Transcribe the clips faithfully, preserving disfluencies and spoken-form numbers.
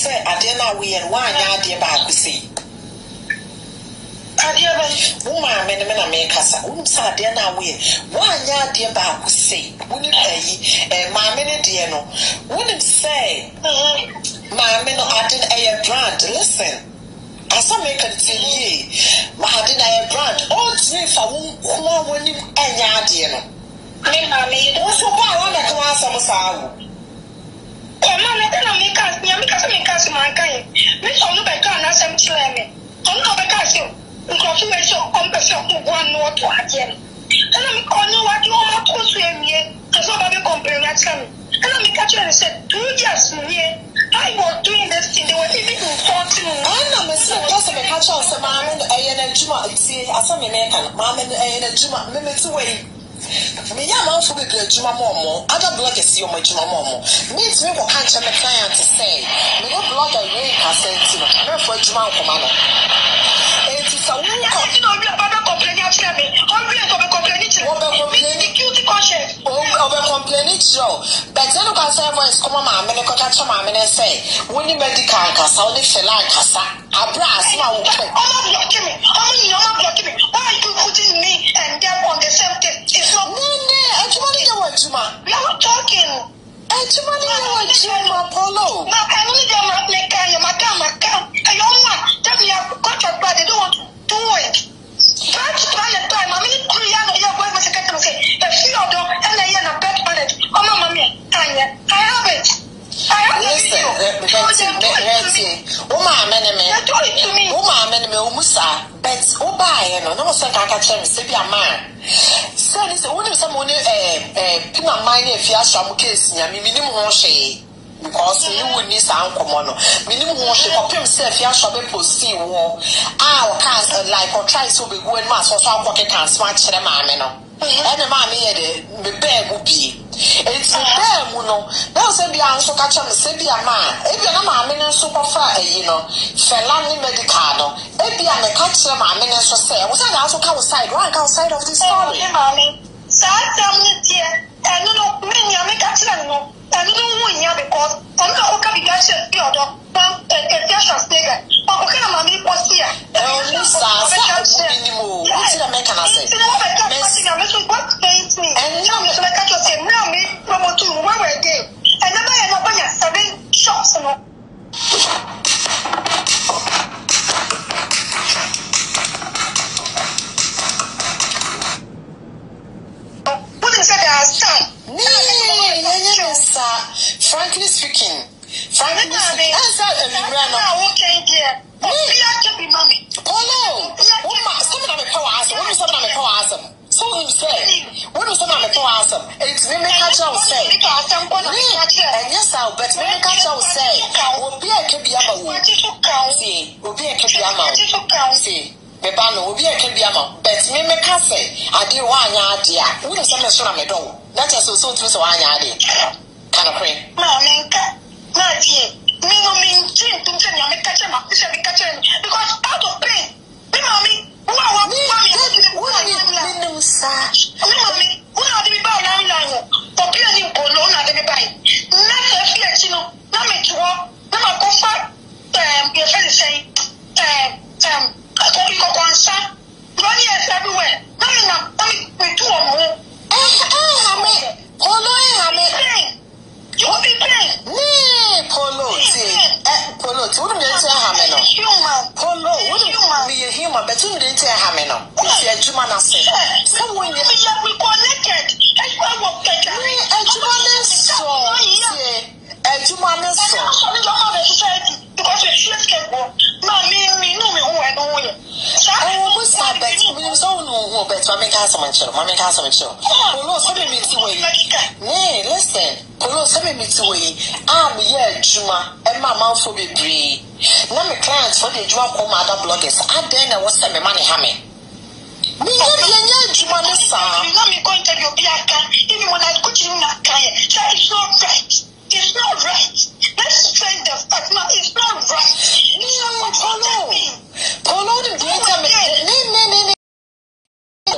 sɛ adeɛ na we and why ya dear baako sei adeɛ ba wo ma me na me kasa wo sɛ adeɛ na we why ya dear baako sei wo ni ayi eh ma me ne deɛ no wo ni say ma me no adeɛ ɛyɛ brand listen as I make a T V ma adeɛ ɛyɛ brand all three fa wo kuma wo ni ɛnya adeɛ no me ma me wo so ba wo na kwa asɛm saa wo I was doing this thing, they were even insulting me. I'm not saying that I'm a catcher, I'm a man, see, as I'm a man, I'm a me ya man for big juma momo other block is your juma momo meet me for catch my client to say me go block a way percent no me for juma komano e ti sa won ko ti no bi abada complain at me always go be complain it go be complain guilty conscience o be complain it so but you no can say voice come ma me ko catch ma me say won ni medical kasa won ni fella kasa abra asma won ko all of you give me how many you block me why are you putting me and them on the same thing? It's not me. We are not talking. Ejumani Ejumani Polo. My family, they are not making. Your mother, my girl, a young one. Tell me, I got your brother. They don't want to do it. Try to try and try. Mommy, you are you are going to second and say, if you are done, and I am a bad parent. Oh my mommy, I have it. I have it. Listen, listen, listen. Oma, mene me. They do it to me. Oma, mene me. Umusa. But Oba, you know, no one said I can tell me. Say be a man. So listen, when someone eh eh people are mining Afia Schwar case, me minimum one share because me we need some common. Minimum one share. People say Afia Schwar be posting war. Ah, or can't like or try so be going mass or so pocket can smart share my money no. And the money here the bear will be. It's the bear mu no. Now say be an so catch me say be a man. If you no my money so far eh you know. Felani medical no. Maybe I'm a catcher, my minister said. Was I also outside? Right outside of this story? Mommy, so I tell me, dear, and you know, many are making catching, and you don't win here because I'm not okay because you're still a special figure. But okay, mommy was here. And you saw such a minimum. What's the making us say? What pains me? And now, Miss Macacho said, no, me, promo two, one way day. And never end up on your seven shops. Frankly speaking, frankly speaking, answer and you ran out. Polo, some of the power answer, what is some of the power answer? So you say, what is some of the power answer? It's me, catcher will say, and yes, I'll bet me, catcher will say, will be a Kibiama, will be a Kibiama. Bebano will be a Kibiama, bet me, Cassa, I do one yard, yeah, what is some of the door? That's just so to so I had. Kana kwe. Maminka, maji, mingo minji, tumse ni amekache ma, tumse amekache ni, because out of pain, mi mami, uwa uwa mami, uwa ni mla, mi nusa, mi mami, uwa adi mi ba na mi lango, papi ani ukolo na adi mi ba, na sefi ya chino, na metuo, na makofa, um, yefeli say, um, um, koko koko ansa, money is everywhere, na mi na, na mi metu omo, eh eh hame, kolo eh hame. You will be paying. Nee, Polo, see. Polo, you wouldn't be a hammer. Human. Polo, wouldn't be a human, but you didn't tell hammer. What's your human asset? Someone is connected. That's why we're better. And you are less so. And you are less so. I'm not a society because it's less capable. No, me, me, no, me, who I don't want you. I almost said that you will so know better. I make us a man, I make us a man. Polo, something means you will. Nee, listen. Polo, send me to way. I'm here, Juma, and my mouth will be free. Now, my clients for the Juma come other bloggers. I then I was send me money, Hammy. Me, yeah, Juma, sir. You know, me going to your piaka, even when I put you in that car. So it's not right. It's not right. Let's train the fact. No, it's not right. No, Polo. Polo, the greater man. No, no, no.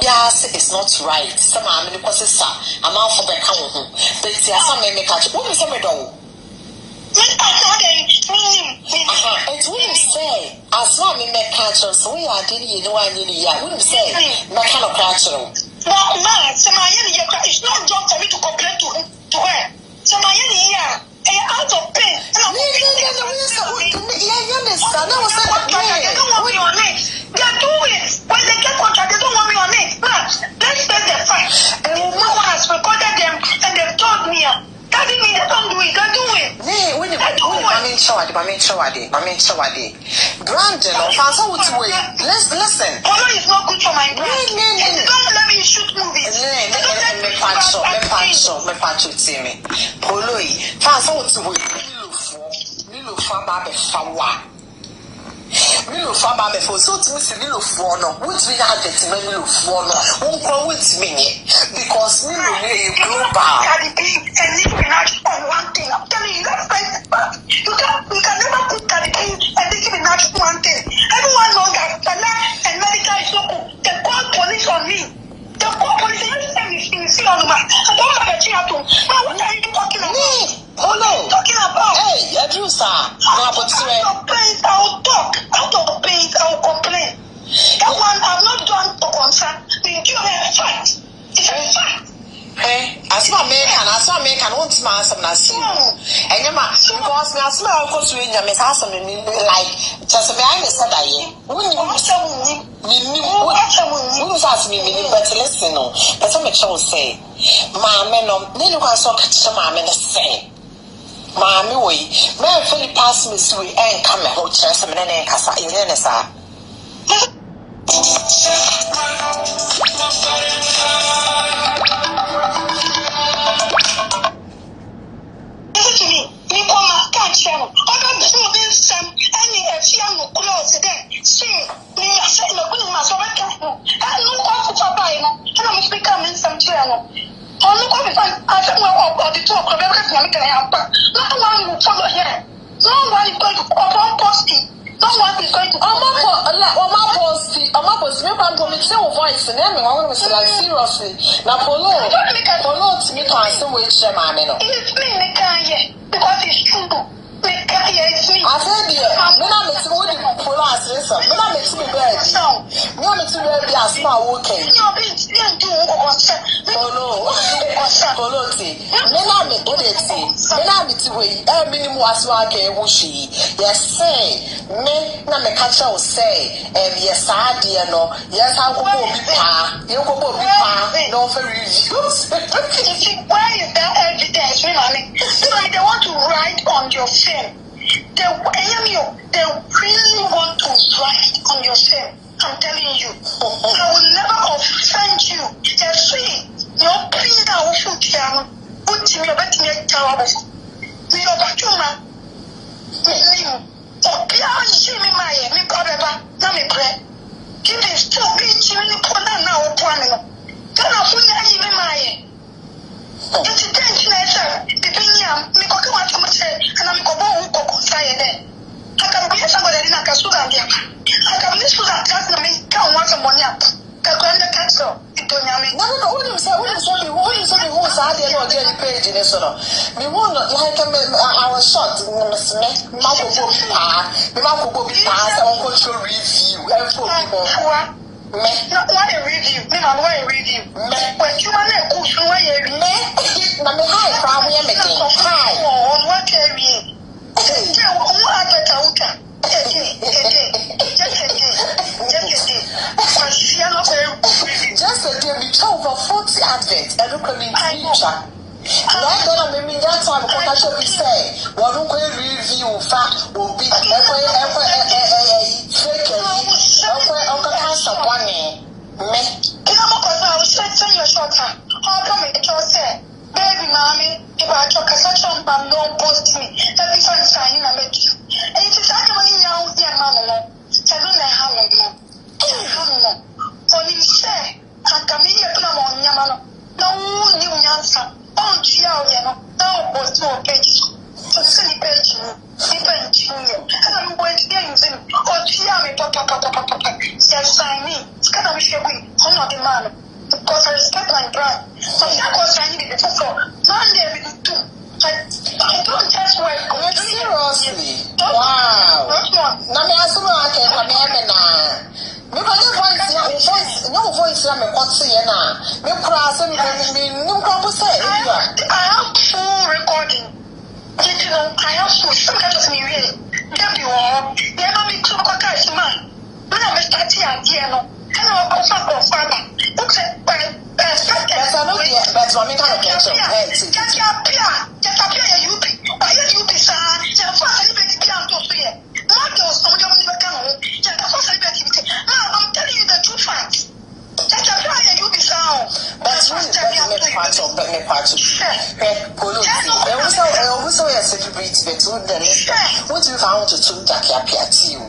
Yes, it's not right. Some are many processor. I'm out for the count. But there are some men make catch. What is the matter? What is the matter? It will say, as long as I catch so we are doing you know I need ya. Wouldn't say, my kind of catch no, man, it's not job for me to complain to her. To her. So my yeah, out of pain. Yeah, you understand. That was not okay. They don't want me on it. They do it. When they get contract, they don't want me on it. But let's take the fight. And no one has recorded them and they've told me. That didn't mean they don't do it. They do it. Yeah, when they do it. I mean, show I did. I mean, show I did. I mean, show I did. Brandon, or Fancy, what's the way? Listen, listen. Polo is not good for my brand. Don't let me shoot movies. Don't let me punch up. Me punch up. Me punch up. See me. Polo, Fancy, what's the way? Because we on one thing. I'm telling you, that's like you can we can never put Caribbean and Nicki Minaj one thing. Everyone knows that Fela and America is so cool. They call police on me. They call police every time you see on my I don't have a chin at all. What are you talking about? Hello. Talking about. Hey, I do, sir. Out of pain, I will talk. Out of pain, I will complain. That one I'm not done to concern. We do have a fight. It's a fight. Hey, as my man can, as my man can, once my son has seen. And your man, because my son has seen your message, like, just behind the side, I wouldn't want to. Me, me, who's asked me, me, but listen, no, that's what my child say. My man, no, they look at so much, my man, the same. Mammy, we may fully pass me through and come and hold chest and then Cassa in Yenesa. Listen to me, Nipoma can't channel. I'm doing some any a piano clothes again. See, we are saying the good master. I look off for Papa, and I must be coming some channel. I look off if I don't know about the talk of everything I have. No one will follow here. No one is going to come posting. No one is going to come posting. I'm not posting. I'm not posting. I'm voice in them. I'm going to say, seriously. Now, Polo, Polo, to me, can't say which them I'm in. It's me, Nikaya, because it's true. Nikaya, it's me. I said, yeah, when I'm a small Polo, I said, listen, when I'm a small baby, when I'm a small baby, I'm small, okay. Polo, Polo, when I'm a baby, when I'm a way, a minimum as well. Yes, say, men, na me catcher will say, and yes, I dear no, yes, I will be pa, you will be pa, no for reviews. Where is that evidence? They want to write on your film. They, they really want to write on your film. I'm telling you, I will never offend you. They're free. You're free now, you put me about me a tower. We are back to my name. Oh, Pierre, my me, Papa, Nammy bread. Give this to me, Jimmy Pona now, Pona. Then I'll put you in my. It's a tension, sir. The Pinyam, Mikoko, and I'm going to go inside there. I can be somebody in a Kasuga. I can miss that doesn't mean come once a month. The grand castle, it don't mean. No, no, no, say, what is only what is only who's out there or Jenny Page in a sort of. We won't like our shot, Miss Mako Bobby Pass, the Mako Bobby Pass, our cultural review, and for people. Not what a review, not what a review. When you are a good way, number high, probably a making of high on what area. Just a day, we told for forty adverts and look at me. Why don't I mean that time? Because I say, what do we review? Fact will be ever, ever, ever, baby, mommy, if I talk such a man, don't post me. That is what I'm make you. And it is actually now, dear mamma. I don't know how long. On his share, and Camilla Plamon Yamano. No one knew answer. Don't you know? Now post more pages. So silly page, different junior. And I'm going to get him. Or Tiami, Papa, Papa, Papa. Yes, I mean, Scottish, I'm not a man. Because I respect my brand. So that was I needed to go. Monday, we do. I, I don't just work. Well, seriously? Wow. No, me ask you I can come na. Me voice, no voice na me kotse ye na. Me kura so me me no kura pose. I have full recording. You know, I have full. Some kind of me really. That be all. They have me two quarters man. When I start here, here no. Can I also go further? Look at. Yes, but I know the but I mean kind of connection. Yes, just appear, just appear. You be, why you be sir? Just for celebrity, be on top here. Not those on the money back home. Just for celebrity. Now I'm telling you the two facts. Just appear, you be sir. That's me. That's me part of, that's me part of. Policy. They also, they also a celebrity. They told them, what you found to do that you appear to you.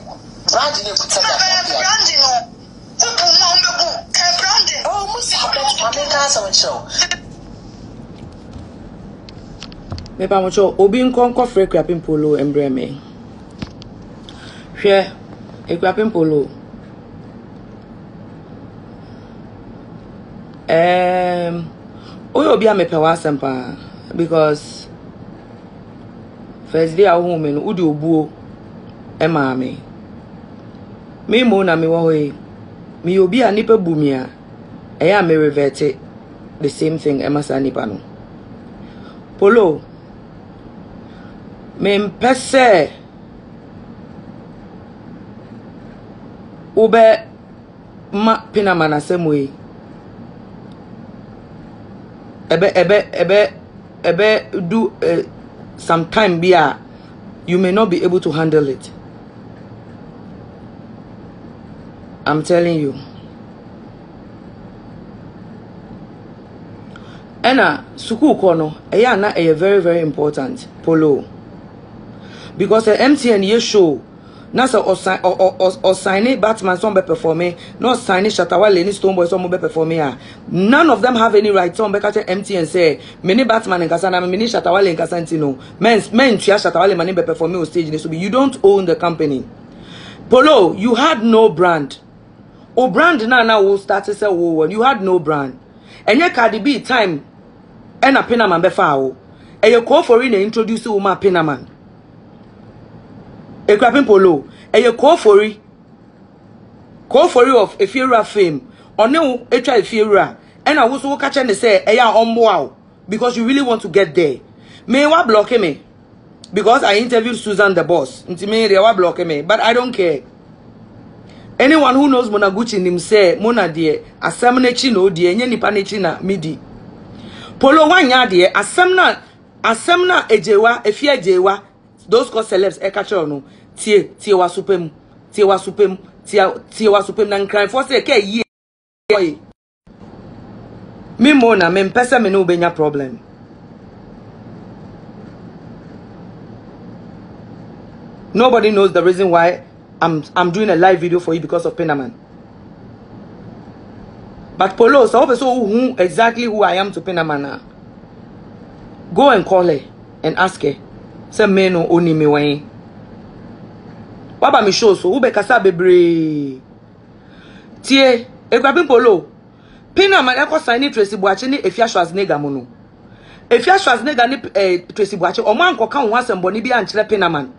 Branding, you put that branding. Oh, Meba mocho obi nkonko frɛ Akuapem Poloo embrɛ me. Hwɛ Akuapem Poloo. Ehm oyo bi amepɛ wasɛm pa because first day a wo me no udi obuo e ma me. Me mo na me wo hɔ mi obi a nipa bumia e ya me revert the same thing emasa nipa no Polo me mpese ube ma pina mana semwe ebe ebe ebe ebe do uh, sometime bia you may not be able to handle it. I'm telling you. Ena suku kono eya na e very very important Polo. Because the M T N ye show na se osign o sign Batman some be performing, no sign Shatta Wale ni Stonebwoy some be performing ah. None of them have any right some be catch M T N say many Batman and Kasana many Shatta Wale and Kasanti no. Men men tia Shatta Wale many be performing on stage so you don't own the company. Polo, you had no brand. Oh, brand na na wo start say wo. You had no brand. Enye Cardi B time. Ena Pinaman befa wo. Enye Koo Ofori na introduce wo ma Pinaman. Akuapem Poloo. Enye Koo Ofori. Koo Ofori of Efiera fame. One wo etwa Efiera. Ena wo so wo catch ne say eya omboa because you really want to get there. Me wa block me. Because I interviewed Susan the boss. But I don't care. Anyone who knows Mona Gucci nim say Mona dear, asem na chi no dear, nye nipa na chi na midi. Polo wanya dear, asem na asem na ejewa, efia ejewa, those called celebs e catch no. Tie tie wa supem, tie wa supem, tie tie wa supem na crime for say ke ye. Me Mona me pesa me no benya problem. Nobody knows the reason why I'm I'm doing a live video for you because of Pinaman. But Polo, so who exactly who I am to Pinaman now. Go and call her and ask her. Say me no oni me wen. Baba me show so ube kasa bebre. Tie, Akuapem Poloo. Pinaman eko sign Tracey Boakye ni Afia Schwar mo no. Afia Schwar ni eh Tracey Boakye omo anko kan ho asem boni bi ankyere Pinaman.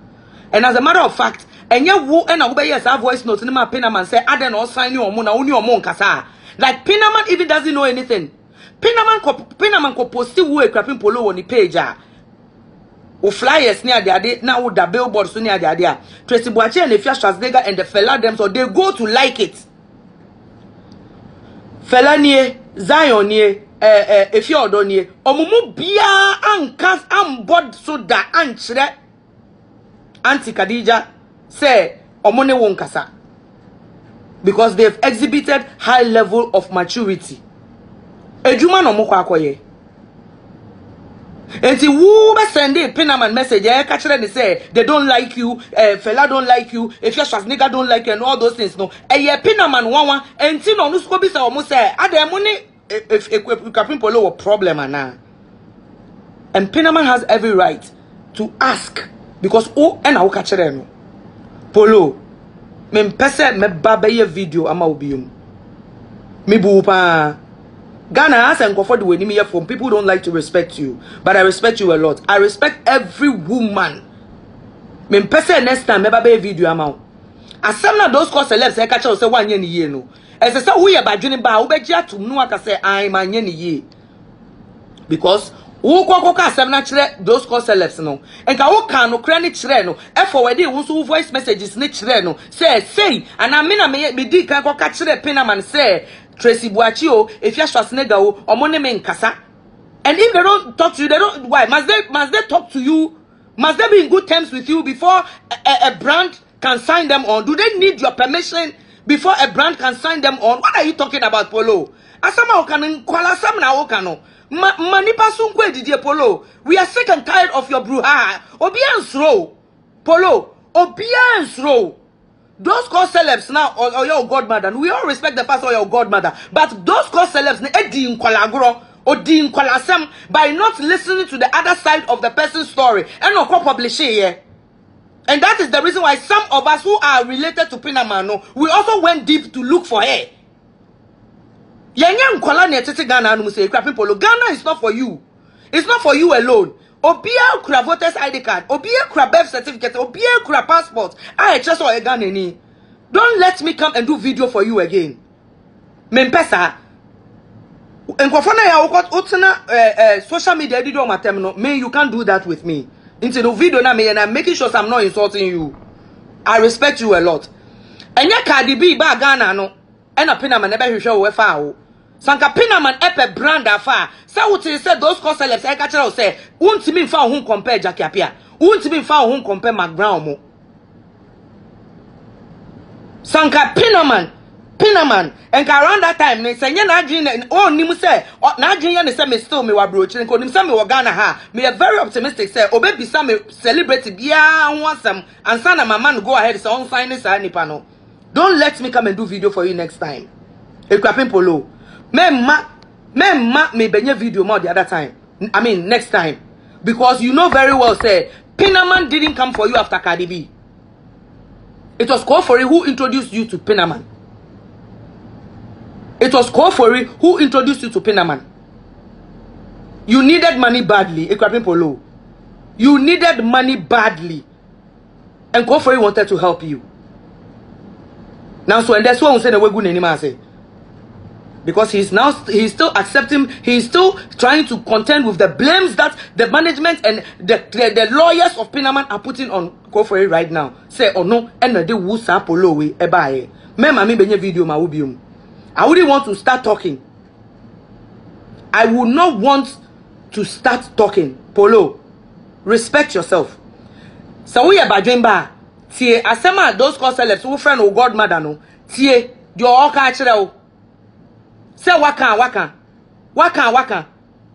And as a matter of fact, and you woo and obey yes, our voice notes in my Pinaman say, I don't know, sign you on only your monk. Like Pinaman even doesn't know anything. Pinaman Pinaman could still wear Akuapem Poloo on the page. O flyers near the idea now, the billboards near the idea. Tracey Boakye and Afia Schwar and the fella them, so they go to like it. Fella near Zion near a few odonier, or Mumu Bia and cast and board so that and shred. Auntie Khadija say omone won kasa because they've exhibited high level of maturity. Ejuma no mokwa akoye. Enti who be send a Pinaman message eh catch them say they don't like you, eh fella don't like you, if your shas nigga don't like you and all those things no. Eh Pinaman wanwa enti no nusko bi say omo say ademu ni if Akuapem Poloo problem ana. And Pinaman has every right to ask. Because oh, and I will catch them. Polo, me person me babaye video ama ubium. Me buupa. Ghana has and comfort the enemy here from people who don't like to respect you, but I respect you a lot. I respect every woman. Me person next time ever be video amount. As some of those call celebs say catch us say one year ni ye no. As say who ya badwene ba wo beji atom no aka say I man ye ni ye. Because who kwa kwa asem na kire those call celebs no. And ka wo kan no kra ni kire no. E forward dey who voice messages ni kire no. Say say and am na me me di kan kwa ka kire pena man say Tracey Boakye o, Afia Schwar o, omone me nkasa. And if they don't talk to you, they don't. Why must they? Must they talk to you? Must they be in good terms with you before a, a brand can sign them on? Do they need your permission before a brand can sign them on? What are you talking about, Polo? Asama okano, kwala sam na okano. Mani pasunko edidie Polo. We are sick and tired of your brouhaha. Obiansro, Polo. Obiansro. Those call celebs now, or, or your godmother, and we all respect the past or your godmother, but those call celebs, by not listening to the other side of the person's story, and not publish it here. And that is the reason why some of us who are related to Pinamano, we also went deep to look for her. Ghana is not for you. It's not for you alone. Obia kura voters I D card, Obia kura birth certificate, Obia kura passport. I just saw a gun in it. Don't let me come and do video for you again. Mempesa. Nkofona ya wokot otena eh eh social media did on my terminal. Man, you can't do that with me. Into the video na me and I'm making sure I'm not insulting you. I respect you a lot. Enya Cardi B ba Ghana no. E na pina man e be hwehwe wo fa wo. Sanka Pinaman epe brand afar. Sa wuti said those call celebs e ka kire say won't me fa who compare Jackapia. Won't me fa who compare McBrown mo. Sanka Pinaman Pinaman and around that time me say nya na adwin o nim say na adwin ya ne say me still me wa brochire ko nim say me wa Ghana ha. Me very optimistic say obebi say me celebrity bia ho asem ansa na mama no go ahead say on sign say nipa no. Don't let me come and do video for you next time. Akuapem Poloo. Memma, memma, me benye video more the other time. I mean, next time. Because you know very well, say, Pinaman didn't come for you after Cardi B. It was Koo Ofori who introduced you to Pinaman. It was Koo Ofori who introduced you to Pinaman. You needed money badly, Akuapem Poloo. You needed money badly. And Koo Ofori wanted to help you. Now, so, and that's why we say, we're good anymore, say. Because he's now he's still accepting, he's still trying to contend with the blames that the management and the the, the lawyers of Pinaman are putting on Koo Ofori right now. Say, oh no, and the wusa polo we ebae. Mema me benye video ma ubium. I wouldn't want to start talking. I would not want to start talking. Polo, respect yourself. So we are jemba. Tie asema those call celebs who friend or godmother no. Tie your okachireo. Say waka waka, waka waka.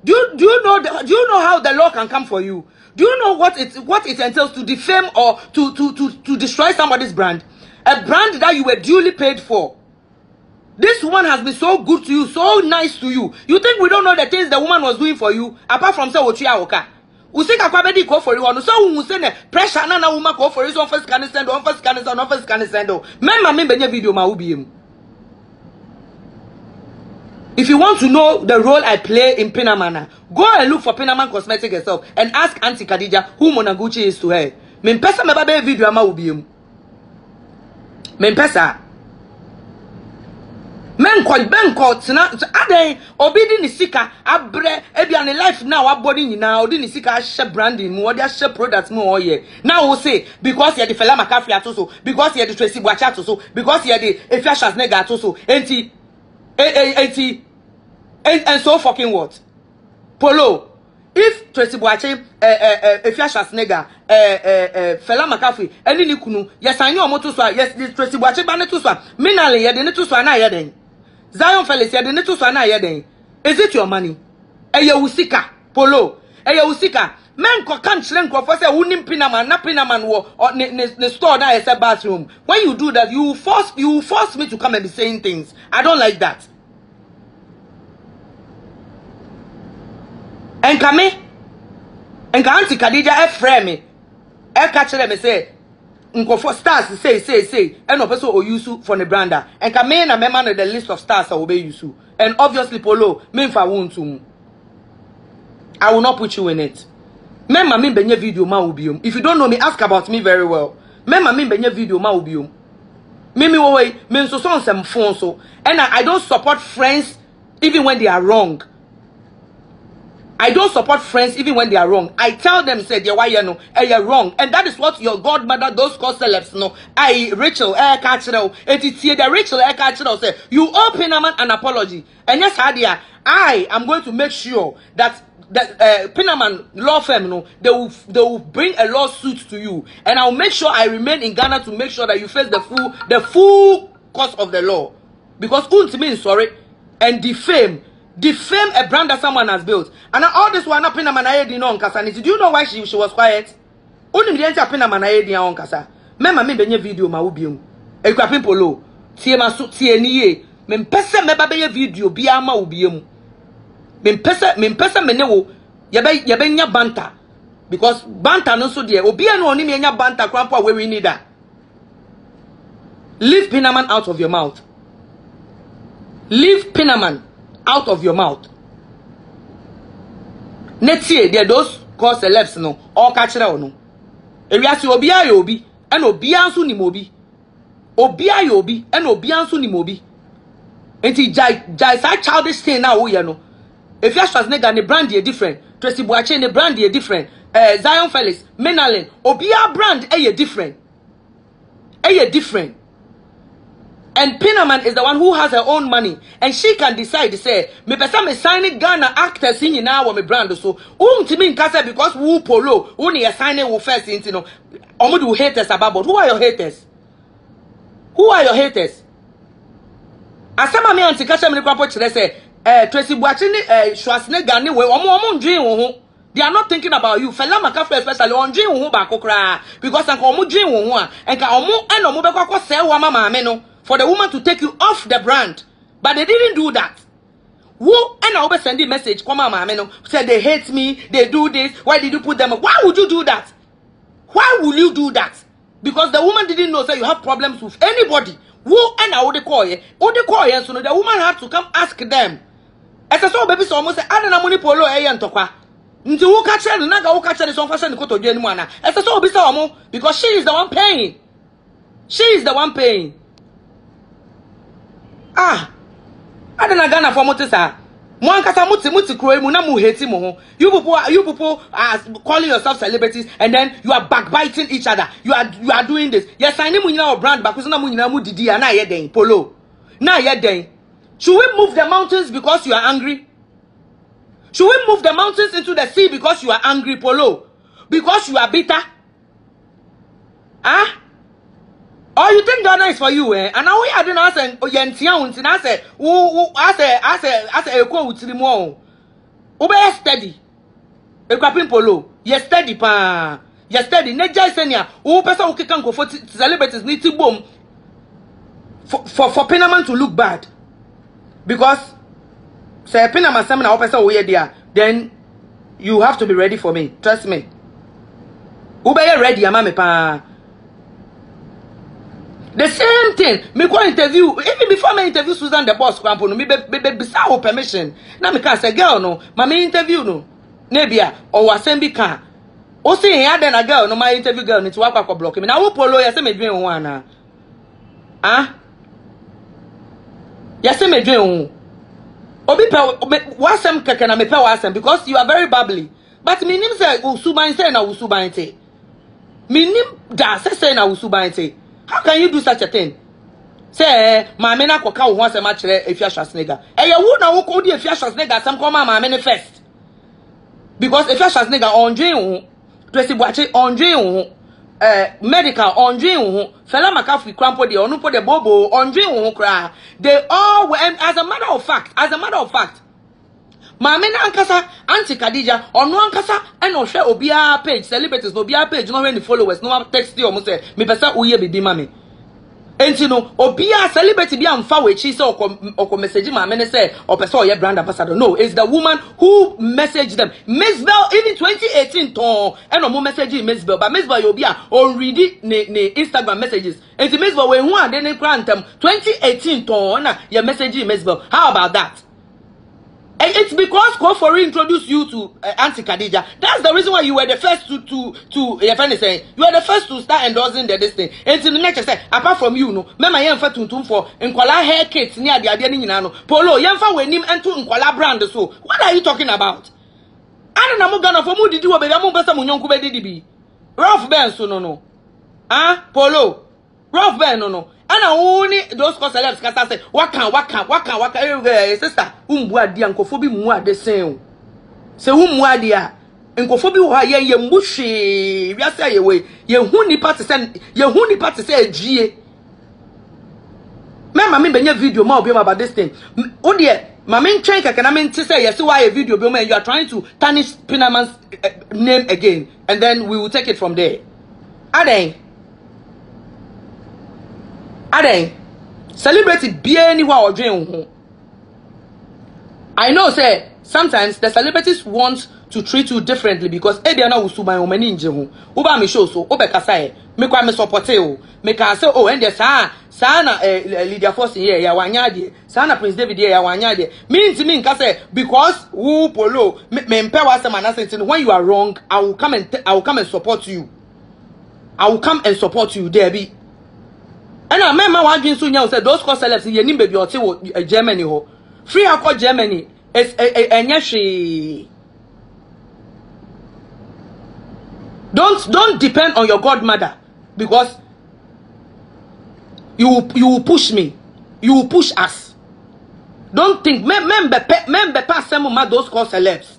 Do you do you know the, do you know how the law can come for you? Do you know what it what it entails to defame or to to to to destroy somebody's brand, a brand that you were duly paid for? This woman has been so good to you, so nice to you. You think we don't know the things the woman was doing for you apart from say what you are okay? We say Akuapem Koo Ofori one. So we say pressure na na woman Koo Ofori so first can send, on first can send, on first can send. Remember me benye video ma ubi him. If you want to know the role I play in Pinaman, go and look for Pinaman Cosmetics yourself and ask Auntie Khadija who Monaguchi is to her. Men pesa me babe video ama ubium. Men pesa. Men call men call tina ade obidi ni sika abre ebiane life now abodi nyina odi ni sika ahye branding mu odi ahye products mu oye. Now we say because you are the Fella Makafui atoso, because you are the Tracey Boakye atoso, because you are the Afia Schwar atoso. Enti eighty And, and so fucking what? Polo, if Tracey Boakye, Afia Schwarzenegger, Fella Makafui, any Nikunu, yes, I know Motuswa, yes, this Tracey Boakye Banetuswa, Minale, Yadenituswana Yaden, Zion Felix, Yadenituswana Yaden. Is it your money? Eye usika, Polo, Eye usika, men can't shrink of us, a wooden Pinaman, not Pinaman war, or the store that is a bathroom. When you do that, you force, you force me to come and be saying things. I don't like that. And Kame, and Auntie Khadija, a frame, a catcher, me say, Nkofo stars say say say and opeso oyusu for the brander and ka me na me man the list of stars I will be yusu and obviously Polo me fa won to I will not put you in it. Me ma me benye video ma obiom. If you don't know me, ask about me very well. Me ma me benye video ma obiom. Me me wo we me so so nsem fon so and I don't support friends even when they are wrong. I don't support friends even when they are wrong. I tell them, say, they why you know, and you're wrong. And that is what your godmother, those called celebs, know. I, Rachel, eh, Catchero, and it's here, the Rachel, eh, Catchero, say, you owe Pinaman an apology. And yes, Hadia, I am going to make sure that that uh, Pinaman law firm, no, they will, they will bring a lawsuit to you. And I'll make sure I remain in Ghana to make sure that you face the full, the full cost of the law. Because, unt means, sorry, and defame. Defame a brand that someone has built. And all this one up in a manayedi no kasaniti. Do you know why she she was quiet? Only the entire pin a manayedi on kasa. Mema me benye video ma ubium. Akuapem Poloo. Tie masu tie niye. Mem pese me babe video bi ama ubium. Mem pese mem pese me newo. Yebe yebe nya banta. Because banta no so there. Obi anu oni me nya banta kwampo we we need that. Leave Pinaman out of your mouth. Leave Pinaman out of your mouth. Next year, there are those called celebs, no, or cultural, no. If you ask you, Obi Ayobi, and Obi Ansu ni Mobi, Obi Ayobi, and Obi Ansu ni Mobi. And see, Jai, Jai, that childish thing now, you know. If you ask us, nigga, the brand is different. Tracey Boakye, the brand is different. Uh, Zion Felix, Menalen, Obi A brand, eh, different. Eh, different. And Pinaman is the one who has her own money. And she can decide to say, me pesa me signing Ghana actor singing now me brand so. Um to me kasa because who Polo, who ni assigning who first you know. Omo do haters about but who are your haters? Who are your haters? Asama me anti kasa me kwapo chire say, eh Tracey Boakye ni eh Schwarzne Ghana we omo omo ndwin wo. They are not thinking about you. Fella Makafui especially on dream wo ba kokra because anka omo dream wo a, anka omo and omo be kwakọ sell wa mama me no. For the woman to take you off the brand. But they didn't do that. Who and I always send the message. Come on, man. Said they hate me. They do this. Why did you put them up? Why would you do that? Why would you do that? Because the woman didn't know. So you have problems with anybody. Who and I would call you. Would call you. So the woman had to come ask them. As I saw baby, so almost say, I don't know money polo. I am talking. Until who catch her, naga who catch her is on fashion. As I saw baby, so almost because she is the one paying. She is the one paying. Ah, I don't know Ghana for Motisa. Mwankasa muti muti kroe mu na mu hate mu. You people, you people are calling yourself celebrities, and then you are backbiting each other. You are, you are doing this. Yes, I need mu nyina brand back. Because na mu nyina mu didi na ye den Polo. Na ye den. Should we move the mountains because you are angry? Should we move the mountains into the sea because you are angry, Polo? Because you are bitter? Ah? Oh, you think Ghana is for you, eh? And now we are doing us and Yentia until I say, oh, I say, I say, I say, Eko Utilimo. Ube steady. Akuapem Poloo. Yes, steady, pa. Yes, steady. Neja Senior. Oh, person who can go for celebrities need to boom. For for for Pinaman to look bad, because say Pinaman seminar now person who there, then you have to be ready for me. Trust me. Ube ready, amame pa. The same thing. Me go interview. Even before me interview Susan the boss, kwampo no. Me be be be bisawo permission. Na me can say girl no. Ma me interview no. Nebia or wasembi can. O say here then a girl no. My interview girl ni to wa kwakọ block me. Na wo Polo ya say me dwen ho ana. Ah? Ya say me dwen ho. Obi pe wasem keke na me pe wasem because you are very bubbly. But me nim say usuban say na usuban te. Me nim da say say na usuban te. How can you do such a thing? Say, my men are coca once a match if you are Schwarzenegger. And you would not call the if you are Schwarzenegger, some call my men first. Because if you are Schwarzenegger, on June, Tracey Boakye, on June, medical, on June, Fella Makafui, Crampo, the Onupo, the Bobo, on June, cry. They all were, and as a matter of fact, as a matter of fact, my men are Ankasa, Auntie Khadija, on one Ankasa, and on share Obia page, celebrities, Obia page, no any followers, no text you almost say, me pesa uye bibi mami. Enti no obia celebrity bi amfa wechi se okọ message ma mene se opeso ye brand ambassador. No, it's the woman who messaged them. Miss Bell even twenty eighteen ton eno mo message Miss Bell, but Miss Bell you bia on read ne ne Instagram messages. Enti Miss Bell we hu ade ne krantem twenty eighteen ton na ye message Miss Bell. How about that? And it's because Koo Ofori introduced you to uh, Auntie Khadija. That's the reason why you were the first to to to your friend is saying you were the first to start endorsing the this thing. It's in the next say apart from you no. Mema yemfa tuntum for nkwala hair kits ni ade ade ni nyina no. Polo yemfa wenim ento nkwala brand so. What are you talking about? I don't know mo gana for mo didi wo be mo pesa mo nyonko be didi bi. Ralph Ben so no no. Ah Polo. Ralph Ben no no. And only those celebs can say, what can, what can, what can, what can, sister, umbuadi and kofobi mwa de same. Se umwadia, and kofobi wa ye mushi, we are say away, ye huni party send, ye huni party say, G. Mamma, me benye video, ma be about this thing. Oh dear, my main train can I mean to say, yes, why a video, be you are trying to tarnish Pinaman's name again, and then we will take it from there. Ade. Aden, celebrity be anywhere or dream. I know, say sometimes the celebrities want to treat you differently because eh, they are not used to my own meninge. Uba me show so, obeka say, me kwa me support you, me can say oh, and there's ah, sana eh Lydia Force here, ya wanyadi, sana Prince David here, ya wanyadi. Me inti me say because who Polo me me empower some and when you are wrong, I will come and I will come and support you. I will come and support you, Debbie. And I remember one thing soon. You said those cost celebs. You need baby or Germany ho. Free alcohol Germany. It's a a nyashi. Don't don't depend on your godmother because you you push me, you push us. Don't think. Remember remember pass some of those cost celebs.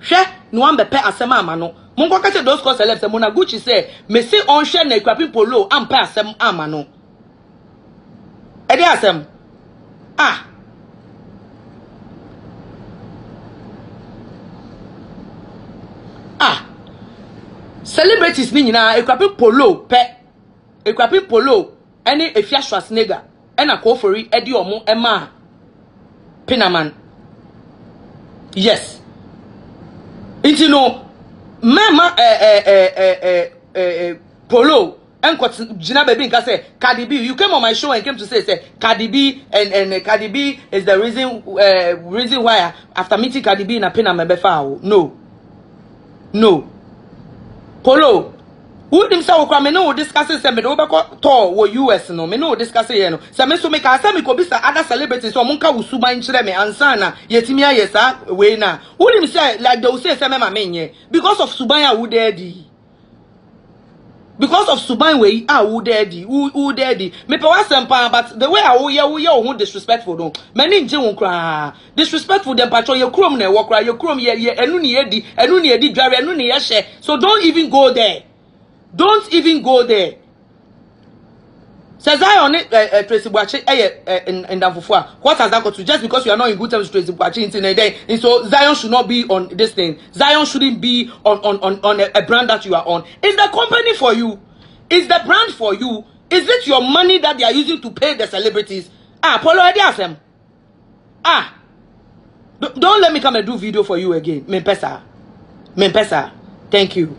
She no one be pay asema amano. Mon kwa kase those cost celebs. Mona Gucci say me say on she na Akuapem Poloo am pay asem amano. E dey asem. Ah. Ah. Celebrities ni nyina Akuapem Poloo pe Akuapem Poloo ene Afia Schwar ena Koo Ofori e dey omo ema Pinaman. Yes. You know, Mama eh eh eh eh eh Polo and Jina Baby can say Cardi B. You came on my show and came to say say Cardi B and and Cardi B is the reason uh, reason why after meeting Cardi B in a Pina Mebefao. No, no. Polo, who himself come? Me no discuss it. Say me don't talk with U S no. Me no discuss it here no. Say me so me can say me could be some other celebrities. So monka usuma inchire me ansana yetimiya yesa we na. Who himself like they will say say me mamenye because of Subanya who daddy. Because of Subanya we ah who daddy who who daddy. Me pawa sempa but the way I who ya who ya who disrespectful no. Many nje unkra disrespectful dem patcho ye krom na wo kra ye krom ye ye enu ni edi enu ni edi dware enu ni ye hye. So don't even go there. Don't even go there. Says I on it, Tracey Boakye, eh, in Danfofua. What has that got to? Just because you are not in good terms with Tracey Boakye, in a day, and so Zion should not be on this thing. Zion shouldn't be on on on on a brand that you are on. Is the company for you? Is the brand for you? Is it your money that they are using to pay the celebrities? Ah, Polo, I ask them. Ah, don't let me come and do video for you again. Me pesa, me pesa. Thank you.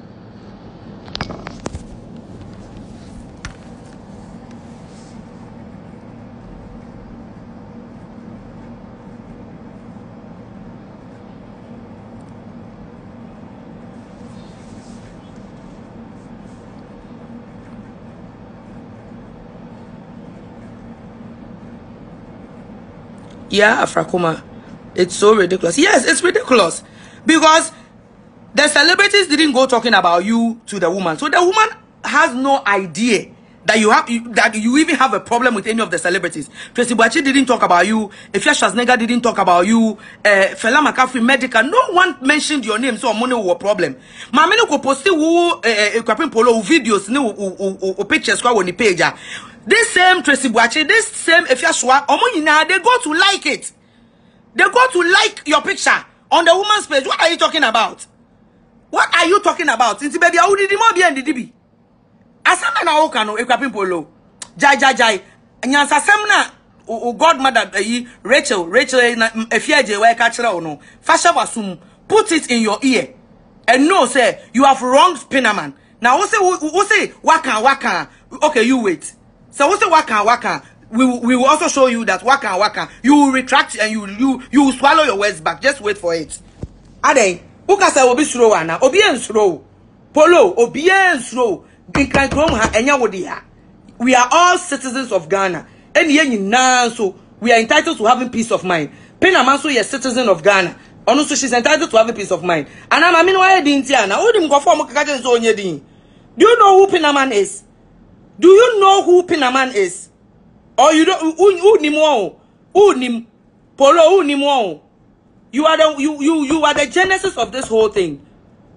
Yeah, Afrakuma, it's so ridiculous. Yes, it's ridiculous because the celebrities didn't go talking about you to the woman, so the woman has no idea that you have you, that you even have a problem with any of the celebrities. Tracey Boakye didn't talk about you. Afia Schwarzenegger didn't talk about you. Uh, Fella Makafui Medica, no one mentioned your name, so money was a problem. Mama, no go post who Akuapem Poloo videos, no pictures, kwa woni page. This same Tracey Boakye, this same Afia Schwar, omo they go to like it. They go to like your picture on the woman's page. What are you talking about? What are you talking about? Inti baby, I would be and the D B. Asama na okano Akuapem Poloo. Jai Jai Jai. Nyansa semna o godmother Rachel Rachel Afia Schwar catchera or no. Fasha wasum. Put it in your ear. And no say you have wronged Spinnerman. Now who say who say waka waka. Okay, you wait. So who say waka waka. We, we will also show you that waka waka. You will retract and you you you will swallow your words back. Just wait for it. Ade, who can say obi slow ana? Obi en slow. Polo, obi en slow. We are all citizens of Ghana. And so we are entitled to having peace of mind. Penamanso is a citizen of Ghana. And also she's entitled to having peace of mind. And I mean why didn't you? Do you know who Penaman is? Do you know who Penaman is? Or you don't who nimwo who nim polo who nimwo you are the you you you are the genesis of this whole thing.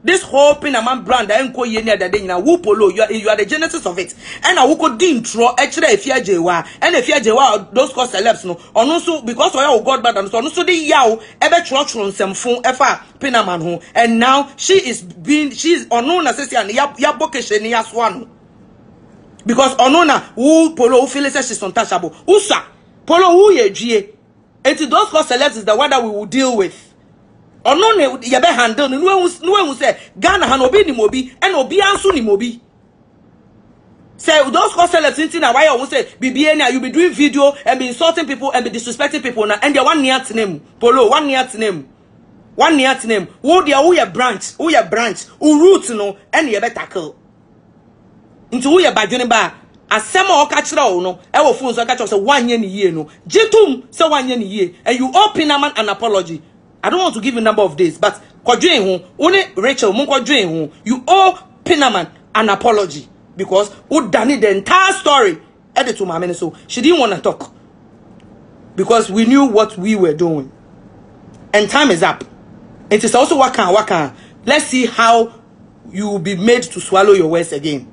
This whole Pinaman brand that enko ye near the day na who polo you are you are the genesis of it. And I will go din throw actually Afia Schwar and Afia Schwar those cause celebs no or no so because oya God bad and so no so the yaw ebe throw throw some phone efa Pinaman ho and now she is being she is unknown as say and ya ya bokeshe ni ya swanu. Because Onona, who Polo, who feels she's untouchable, Usa, Polo, who ye G A, and to those cross celebs is the one that we will deal with. Onone, yabe handle, no one will say, Ghana hanobi ni mobi, and obi ansu ni mobi. Say, those cross celebs, in Tina, why I will say, B B N, you be doing video and be insulting people and be disrespecting people now, and they're one near to name, Polo, one near to name, one near to name, who they are, who your branch, who your branch, who roots, no, and you better tackle. Into who you're badgering by a summer catcher or no, our phones are catchers one yen year no. Jitum, so one yen year, and you owe Pinaman an apology. I don't want to give you a number of days, but Kodrin, only Rachel Munkodrin, you owe Pinaman an apology because who done it the entire story. Edit to my man, so she didn't want to talk because we knew what we were doing, and time is up. It is also waka waka. Let's see how you will be made to swallow your words again.